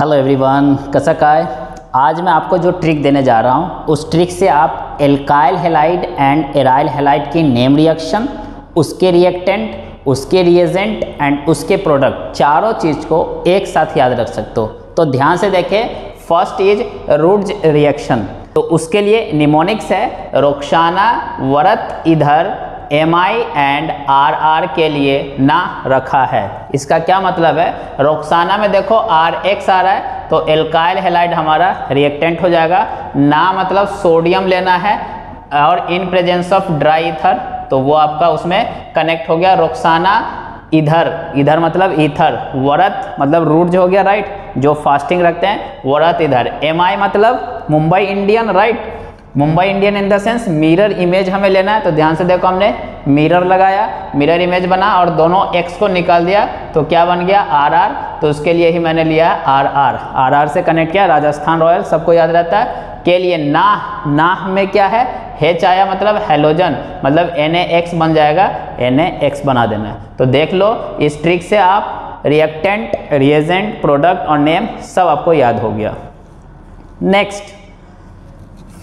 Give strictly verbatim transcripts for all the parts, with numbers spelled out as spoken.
Hello everyone, कैसा काय। आज मैं आपको जो ट्रिक देने जा रहा हूँ उस ट्रिक से आप alkyl halide and aryl halide की नेम रिएक्शन, उसके रिएक्टेंट, उसके रिएजेंट एंड उसके प्रोडक्ट चारों चीज़ को एक साथ याद रख सकते हो। तो ध्यान से देखें। फर्स्ट इज रूट्ज रिएक्शन, तो उसके लिए निमोनिक्स है रोक्षाना व्रत इधर M I and R R के लिए ना रखा है। इसका क्या मतलब है, रोक्साना में देखो आर एक्स आ रहा है तो एल्काइल हैलाइड हमारा रिएक्टेंट हो जाएगा। ना मतलब सोडियम लेना है और in presence of dry ether, तो वो आपका उसमें कनेक्ट हो गया। रोक्साना इधर, इधर मतलब ईथर, व्रत मतलब रूट्ज हो गया राइट, जो फास्टिंग रखते हैं, व्रत इधर एम आई मतलब Mumbai Indian right, Mumbai Indian in the sense mirror image हमें लेना है। तो ध्यान से देखो, हमने मिरर लगाया, मिरर इमेज बना और दोनों एक्स को निकाल दिया तो क्या बन गया आर आर। तो उसके लिए ही मैंने लिया आर आर, आर आर से कनेक्ट किया। राजस्थान रॉयल सबको याद रहता है के लिए। ना ना में क्या है, हेच आया मतलब हेलोजन, मतलब एन ए एक्स बन जाएगा, एन ए एक्स बना देना है। तो देख लो, इस ट्रिक से आप रिएक्टेंट, रिएजेंट, प्रोडक्ट और नेम सब आपको याद हो गया। नेक्स्ट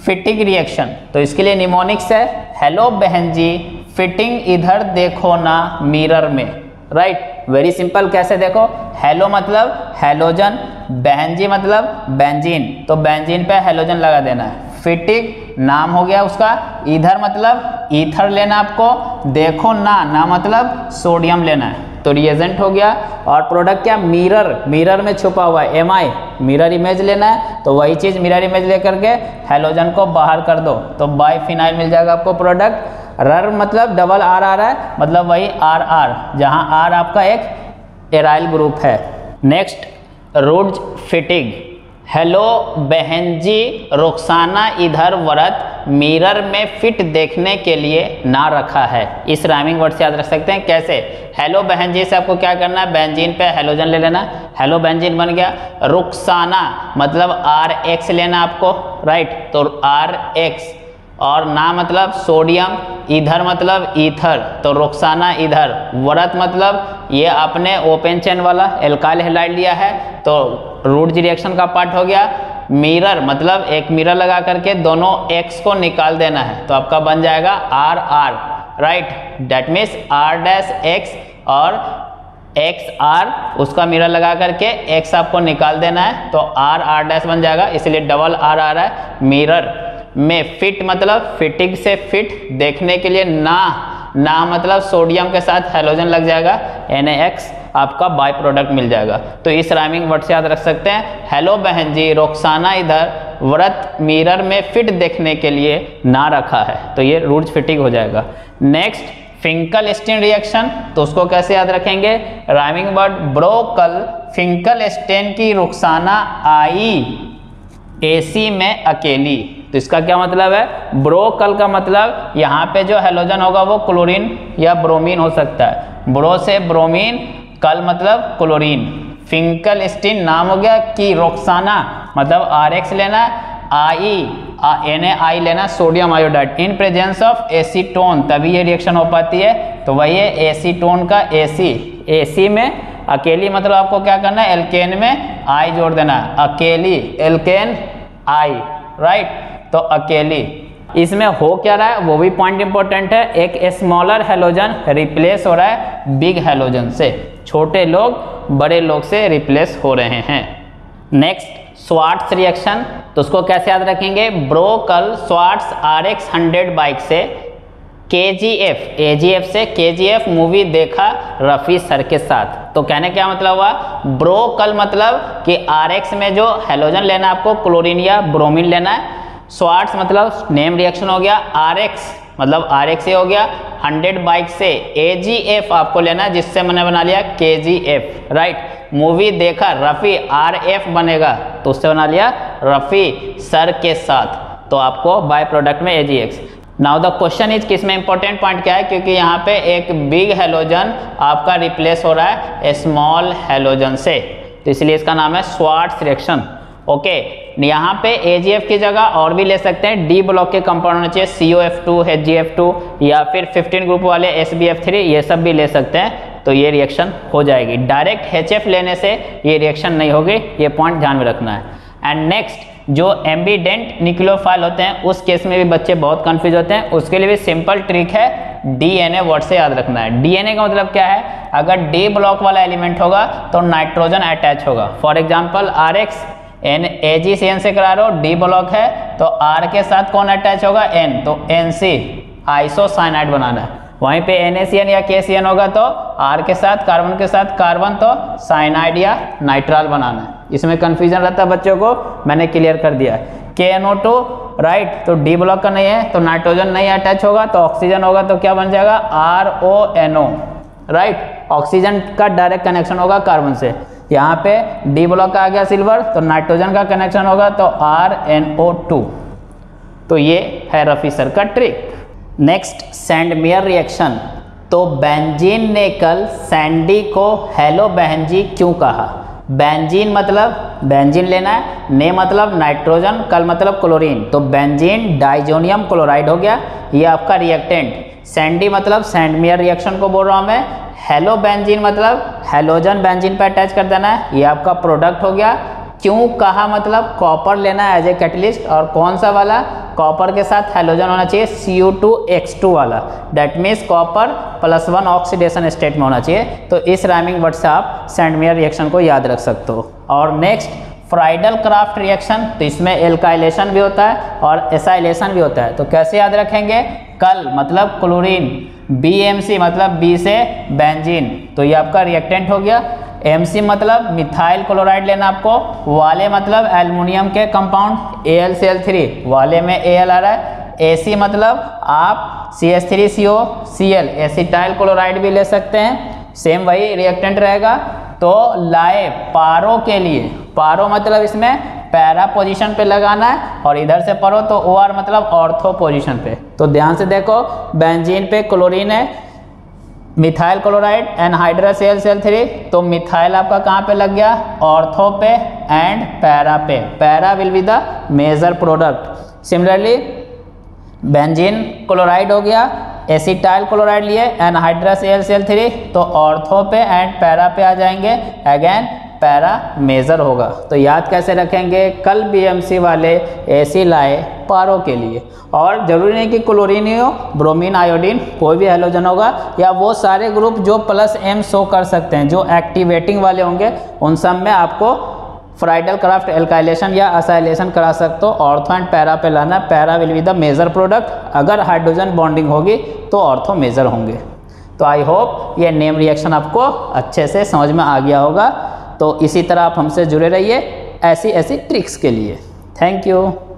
फिटिंग रिएक्शन, तो इसके लिए निमोनिक्स है हेलो बहन जी फिटिंग इधर देखो ना मिरर में राइट। वेरी सिंपल, कैसे देखो, हेलो मतलब हेलोजन, बहन जी मतलब बेंजीन, तो बेंजीन पे हेलोजन लगा देना है। फिटिंग नाम हो गया उसका, इधर मतलब ईथर लेना आपको, देखो ना, ना मतलब सोडियम लेना है। तो रिएजेंट हो गया। और प्रोडक्ट क्या, मिरर, मिरर में छुपा हुआ है एम आई, मिरर इमेज लेना है, तो वही चीज़ मिरर इमेज लेकर के हेलोजन को बाहर कर दो तो बाई फिनाइल मिल जाएगा आपको प्रोडक्ट। रर मतलब डबल आर आ रहा है, मतलब वही आर आर, जहाँ आर आपका एक एराइल ग्रुप है। नेक्स्ट रूट्ज फिटिग, हेलो बहन जी रोक्साना इधर व्रत मिरर में फिट देखने के लिए ना रखा है। इस राइमिंग वर्ड से याद रख सकते हैं। कैसे, हेलो बहन जी से आपको क्या करना है, बेंजीन पे हेलोजन ले लेना, हेलो बेंजीन बन गया। रोक्साना मतलब आर एक्स लेना आपको राइट, तो आर एक्स। और ना मतलब सोडियम, इधर मतलब ईथर, तो रोक्साना इधर। व्रत मतलब ये आपने ओपन चेन वाला एल्काइल हैलाइड लिया है, तो रूट्ज रिएक्शन का पार्ट हो गया। मिरर मतलब एक मिरर लगा करके दोनों एक्स को निकाल देना है, तो आपका बन जाएगा R R right. That means R dash X और एक्स आर, उसका मिरर लगा करके एक्स आपको निकाल देना है, तो आर आर डैश बन जाएगा। इसलिए डबल आर आ रहा है। मिरर में फिट मतलब फिटिंग से फिट देखने के लिए ना, ना मतलब सोडियम के साथ हेलोजन लग जाएगा, एन ए एक्स आपका बाय प्रोडक्ट मिल जाएगा। तो इस राइमिंग वर्ड से याद रख सकते हैं, हेलो बहन जी रोक्साना इधर व्रत मिरर में फिट देखने के लिए ना रखा है, तो ये रूट्स फिटिंग हो जाएगा। नेक्स्ट फिंकेलस्टीन रिएक्शन, तो उसको कैसे याद रखेंगे, राइमिंग वर्ड ब्रोकल फिंकेलस्टीन की रोक्साना आई एसी में अकेली। तो इसका क्या मतलब है, ब्रोकल का मतलब यहाँ पे जो हेलोजन होगा वो क्लोरीन या ब्रोमीन हो सकता है, ब्रो से ब्रोमीन, कल मतलब क्लोरीन। फिंकेलस्टीन नाम हो गया, कि रोक्साना मतलब आर एक्स लेना, आई एन ए आई लेना, sodium iodide, in presence of acetone तभी ये रिएक्शन हो पाती है। तो वही है एसीटोन का एसी, एसी में अकेली मतलब आपको क्या करना है, एल्केन में आई जोड़ देना, अकेली एल्केन आई राइट। तो अकेली, इसमें हो क्या रहा है वो भी पॉइंट इंपॉर्टेंट है, एक स्मॉलर हेलोजन रिप्लेस हो रहा है बिग हेलोजन से, छोटे लोग बड़े लोग से रिप्लेस हो रहे हैं। नेक्स्ट स्वार्ट्स रिएक्शन, तो उसको कैसे याद रखेंगे, ब्रोकल Swarts R X hundred bike से के जी एफ, ए जी एफ से के जी एफ मूवी देखा रफ़ी सर के साथ। तो कहने क्या मतलब हुआ, ब्रोकल मतलब कि आर एक्स में जो हेलोजन लेना आपको क्लोरीन या ब्रोमीन लेना है, स्वार्ट्स मतलब नेम रिएक्शन हो गया, आर एक्स मतलब आर एक्स ये हो गया, हंड्रेड बाइक से ए जी एफ आपको लेना है, जिससे मैंने बना लिया के जी एफ राइट। मूवी देखा रफ़ी आर एफ बनेगा, तो उससे बना लिया रफ़ी सर के साथ, तो आपको बाय प्रोडक्ट में A G X. Now the question is, किसमें इंपॉर्टेंट पॉइंट क्या है, क्योंकि यहाँ पे एक बिग हेलोजन आपका रिप्लेस हो रहा है स्मॉल हेलोजन से, तो इसलिए इसका नाम है स्वार्ट्स रिएक्शन। ओके, यहाँ पे ए जी एफ की जगह और भी ले सकते हैं, डी ब्लॉक के कंपाउंड होने चाहिए C O F two, H G F two या फिर फिफ्टीन ग्रुप वाले एस बी एफ थ्री, ये सब भी ले सकते हैं। तो ये रिएक्शन हो जाएगी। डायरेक्ट एच एफ लेने से ये रिएक्शन नहीं होगी, ये पॉइंट ध्यान में रखना है। एंड नेक्स्ट जो एम्बीडेंट न्यूक्लियोफाइल होते हैं उस केस में भी बच्चे बहुत कंफ्यूज होते हैं, उसके लिए भी सिंपल ट्रिक है, डीएनए वर्ड से याद रखना है। डीएनए का मतलब क्या है, अगर डी ब्लॉक वाला एलिमेंट होगा तो नाइट्रोजन अटैच होगा। For example R X N A G C N से करा रहे हो, डी ब्लॉक है तो आर के साथ कौन अटैच होगा, एन, तो एन सी आइसोसाइनाइड बनाना है। वहीं पे एन ए सी एन या के सी एन होगा तो आर के साथ कार्बन के साथ कार्बन, तो साइनाइड या नाइट्राल बनाना है। इसमें कन्फ्यूजन रहता है बच्चों को, मैंने क्लियर कर दिया है। K N O two right, तो डी ब्लॉक का नहीं है तो नाइट्रोजन नहीं अटैच होगा, तो ऑक्सीजन होगा तो क्या बन जाएगा R O N O right, oxygen का डायरेक्ट कनेक्शन होगा कार्बन से। यहाँ पे डी ब्लॉक का आ गया सिल्वर, तो नाइट्रोजन का कनेक्शन होगा तो आर एन ओ टू। तो ये है रफ़ी सर का ट्रिक। नेक्स्ट सैंडमेयर रिएक्शन, तो बेंजीन ने कल सैंडी को हेलो बहनजी क्यों कहा। बेंजीन मतलब बेंजीन लेना है, ने मतलब नाइट्रोजन, कल मतलब क्लोरीन, तो बेंजीन डाइजोनियम क्लोराइड हो गया ये आपका रिएक्टेंट। सैंडी मतलब सैंडमेयर रिएक्शन को बोल रहा हूँ मैं। हेलो बेंजीन मतलब हेलोजन बेंजीन पर अटैच कर देना है, ये आपका प्रोडक्ट हो गया। क्यों कहा मतलब कॉपर लेना है एज ए कैटलिस्ट, और कौन सा वाला, कॉपर के साथ हेलोजन होना चाहिए C O two X two वाला, that means copper plus one oxidation state में होना चाहिए। तो इस राइमिंग वर्ड से आप सैंडमेयर रिएक्शन को याद रख सकते हो। और नेक्स्ट फ्राइडल क्राफ्ट रिएक्शन, तो इसमें एल्काइलेशन भी होता है और एसाइलेशन भी होता है, तो कैसे याद रखेंगे, कल मतलब क्लोरीन, बी एम सी मतलब बी से बेंजीन, तो ये आपका रिएक्टेंट हो गया। एम सी मतलब मिथाइल क्लोराइड लेना आपको, वाले मतलब एल्युमिनियम के compound, A L C L three वाले में ए एल आ रहा है। ए सी मतलब आप C S three C O C L acetyl chloride भी ले सकते हैं, सेम वही रिएक्टेंट रहेगा। तो लाए पारो के लिए, पारो मतलब इसमें पैरा पोजीशन पे लगाना है, और इधर से परो तो ओ आर मतलब ऑर्थो पोजीशन पे। तो ध्यान से देखो, बेंजीन पे क्लोरीन है, methyl chloride, anhydrous L cell three, तो मिथाइल आपका कहाँ पे लग गया, ऑर्थो पे एंड पैरा पे, para will be the major product. Similarly benzene chloride हो गया, एसीटाइल क्लोराइड लिए, एनहाइड्रस एल सेल थ्री, तो ऑर्थो पे एंड पैरा पे आ जाएंगे, अगेन पैरा मेजर होगा। तो याद कैसे रखेंगे, कल बीएमसी वाले एसी लाए पारो के लिए। और ज़रूरी नहीं कि क्लोरीन हो, ब्रोमीन, आयोडीन, कोई भी हेलोजन होगा, या वो सारे ग्रुप जो प्लस एम शो कर सकते हैं, जो एक्टिवेटिंग वाले होंगे, उन सब में आपको फ्राइडल क्राफ्ट एल्काइलेशन या असाइलेशन करा सकते हो। ऑर्थो एंड पैरा पे लाना, para will be the major product, अगर हाइड्रोजन बॉन्डिंग होगी तो ऑर्थो मेजर होंगे। तो आई होप ये नेम रिएक्शन आपको अच्छे से समझ में आ गया होगा। तो इसी तरह आप हमसे जुड़े रहिए ऐसी ऐसी ट्रिक्स के लिए। Thank you.